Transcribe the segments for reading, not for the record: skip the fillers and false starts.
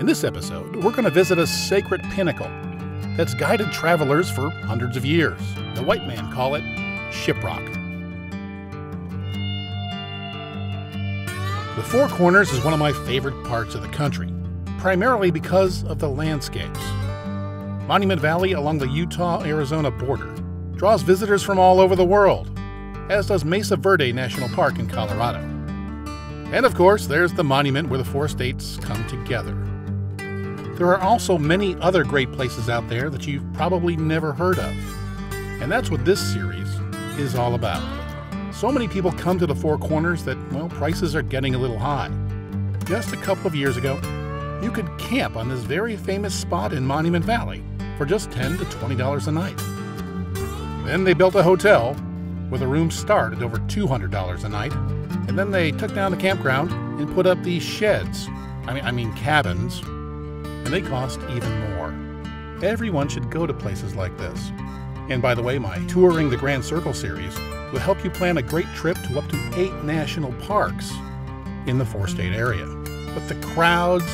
In this episode, we're going to visit a sacred pinnacle that's guided travelers for hundreds of years. The white man call it Ship Rock. The Four Corners is one of my favorite parts of the country, primarily because of the landscapes. Monument Valley along the Utah-Arizona border draws visitors from all over the world, as does Mesa Verde National Park in Colorado. And of course, there's the monument where the four states come together. There are also many other great places out there that you've probably never heard of. And that's what this series is all about. So many people come to the Four Corners that, well, prices are getting a little high. Just a couple of years ago, you could camp on this very famous spot in Monument Valley for just $10 to $20 a night. Then they built a hotel where the rooms start at over $200 a night, and then they took down the campground and put up these sheds, I mean cabins, and they cost even more. Everyone should go to places like this. And by the way, my Touring the Grand Circle series will help you plan a great trip to up to 8 national parks in the four-state area. But the crowds,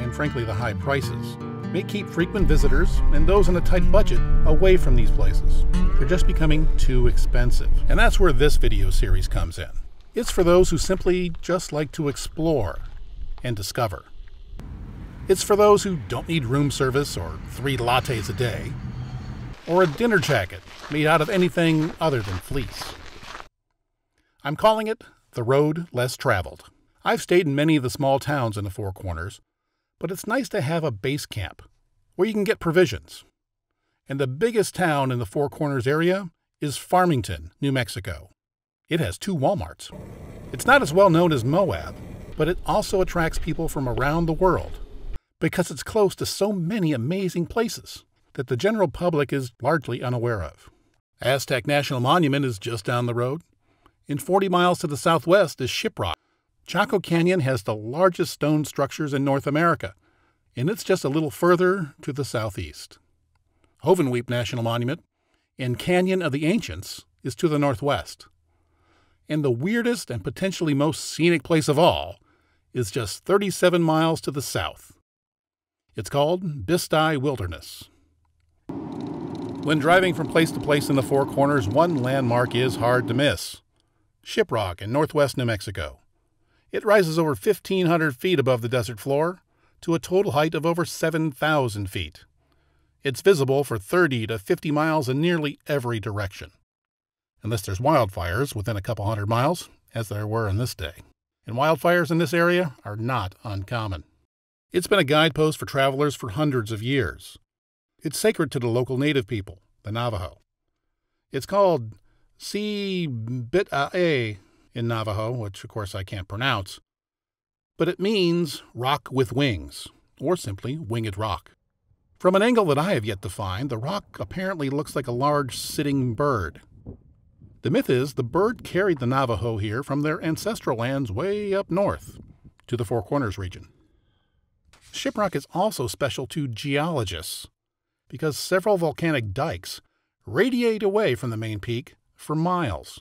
and frankly the high prices, may keep frequent visitors and those on a tight budget away from these places. They're just becoming too expensive. And that's where this video series comes in. It's for those who simply just like to explore and discover. It's for those who don't need room service or 3 lattes a day, or a dinner jacket made out of anything other than fleece. I'm calling it the road less traveled. I've stayed in many of the small towns in the Four Corners, but it's nice to have a base camp where you can get provisions. And the biggest town in the Four Corners area is Farmington, New Mexico. It has 2 Walmarts. It's not as well known as Moab, but it also attracts people from around the world because it's close to so many amazing places that the general public is largely unaware of. Aztec National Monument is just down the road, and 40 miles to the southwest is Ship Rock. Chaco Canyon has the largest stone structures in North America, and it's just a little further to the southeast. Hovenweep National Monument and Canyon of the Ancients is to the northwest. And the weirdest and potentially most scenic place of all is just 37 miles to the south. It's called Bisti Wilderness. When driving from place to place in the Four Corners, one landmark is hard to miss. Ship Rock in northwest New Mexico. It rises over 1,500 feet above the desert floor to a total height of over 7,000 feet. It's visible for 30 to 50 miles in nearly every direction, unless there's wildfires within a couple hundred miles, as there were on this day. And wildfires in this area are not uncommon. It's been a guidepost for travelers for hundreds of years. It's sacred to the local native people, the Navajo. It's called Si Bit A'e in Navajo, which of course I can't pronounce, but it means rock with wings, or simply winged rock. From an angle that I have yet to find, the rock apparently looks like a large sitting bird. The myth is the bird carried the Navajo here from their ancestral lands way up north to the Four Corners region. Ship Rock is also special to geologists because several volcanic dikes radiate away from the main peak for miles.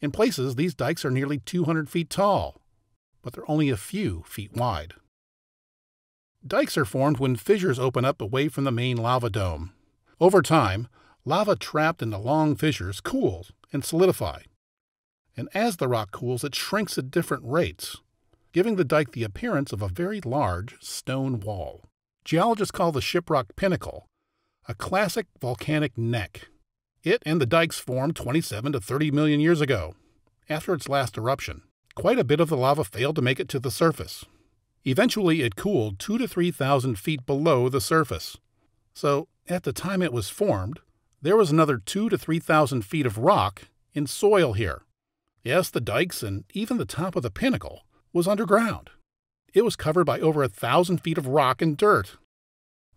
In places, these dikes are nearly 200 feet tall, but they're only a few feet wide. Dikes are formed when fissures open up away from the main lava dome. Over time, lava trapped in the long fissures cools and solidify, and as the rock cools, it shrinks at different rates, giving the dike the appearance of a very large stone wall. Geologists call the Ship Rock Pinnacle a classic volcanic neck. It and the dikes formed 27 to 30 million years ago, after its last eruption. Quite a bit of the lava failed to make it to the surface. Eventually, it cooled 2,000 to 3,000 feet below the surface. So, at the time it was formed, there was another 2,000 to 3,000 feet of rock and soil here. Yes, the dikes and even the top of the pinnacle was underground. It was covered by over 1,000 feet of rock and dirt.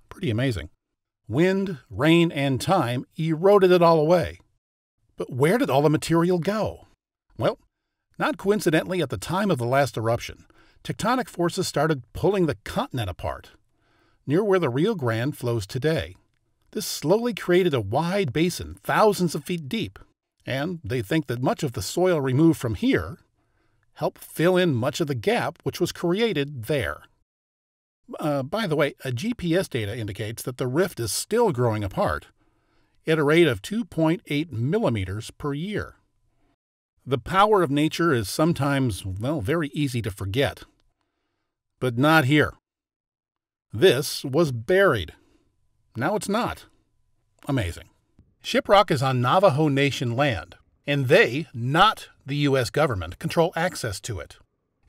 Pretty amazing. Wind, rain, and time eroded it all away. But where did all the material go? Well, not coincidentally, at the time of the last eruption, tectonic forces started pulling the continent apart, near where the Rio Grande flows today. This slowly created a wide basin thousands of feet deep, and they think that much of the soil removed from here helped fill in much of the gap which was created there. By the way, GPS data indicates that the rift is still growing apart at a rate of 2.8 millimeters per year. The power of nature is sometimes, well, very easy to forget. But not here. This was buried. Now it's not. Amazing. Ship Rock is on Navajo Nation land, and they, not the U.S. government, control access to it.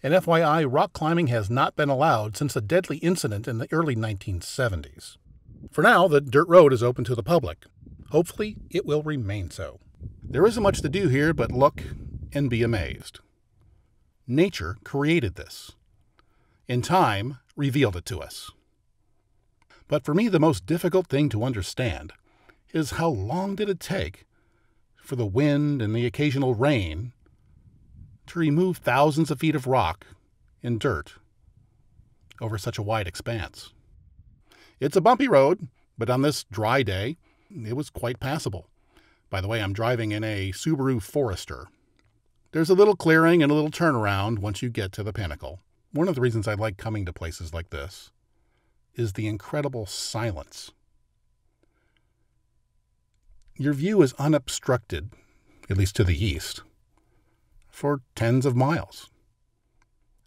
And FYI, rock climbing has not been allowed since a deadly incident in the early 1970s. For now, the dirt road is open to the public. Hopefully, it will remain so. There isn't much to do here but look and be amazed. Nature created this. And time revealed it to us. But for me, the most difficult thing to understand is how long did it take for the wind and the occasional rain to remove thousands of feet of rock and dirt over such a wide expanse. It's a bumpy road, but on this dry day, it was quite passable. By the way, I'm driving in a Subaru Forester. There's a little clearing and a little turnaround once you get to the pinnacle. One of the reasons I like coming to places like this is the incredible silence. Your view is unobstructed, at least to the east, for tens of miles.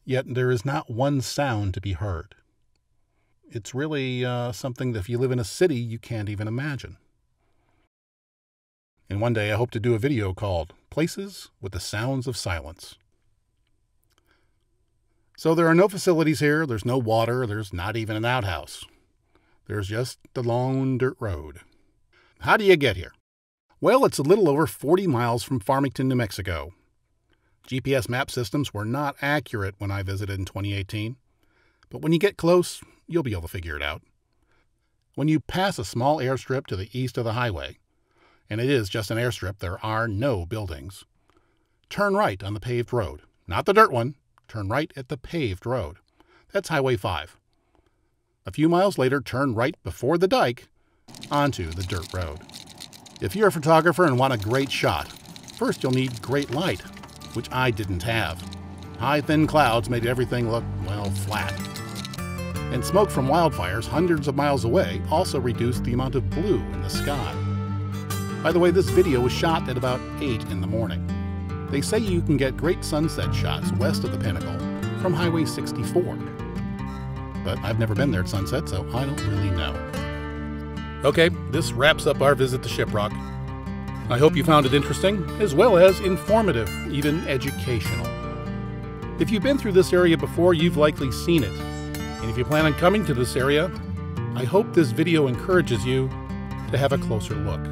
Yet there is not one sound to be heard. It's really something that if you live in a city, you can't even imagine. And one day I hope to do a video called Places with the Sounds of Silence. So there are no facilities here, there's no water, there's not even an outhouse. There's just the long dirt road. How do you get here? Well, it's a little over 40 miles from Farmington, New Mexico. GPS map systems were not accurate when I visited in 2018, but when you get close, you'll be able to figure it out. When you pass a small airstrip to the east of the highway, and it is just an airstrip, there are no buildings, turn right on the paved road. Not the dirt one. Turn right at the paved road. That's Highway 5. A few miles later, turn right before the dike onto the dirt road. If you're a photographer and want a great shot, first you'll need great light, which I didn't have. High, thin clouds made everything look, well, flat. And smoke from wildfires hundreds of miles away also reduced the amount of blue in the sky. By the way, this video was shot at about 8 in the morning. They say you can get great sunset shots west of the pinnacle from Highway 64. But I've never been there at sunset, so I don't really know. Okay, this wraps up our visit to Ship Rock. I hope you found it interesting, as well as informative, even educational. If you've been through this area before, you've likely seen it. And if you plan on coming to this area, I hope this video encourages you to have a closer look.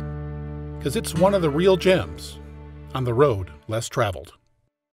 Because it's one of the real gems on the road less traveled.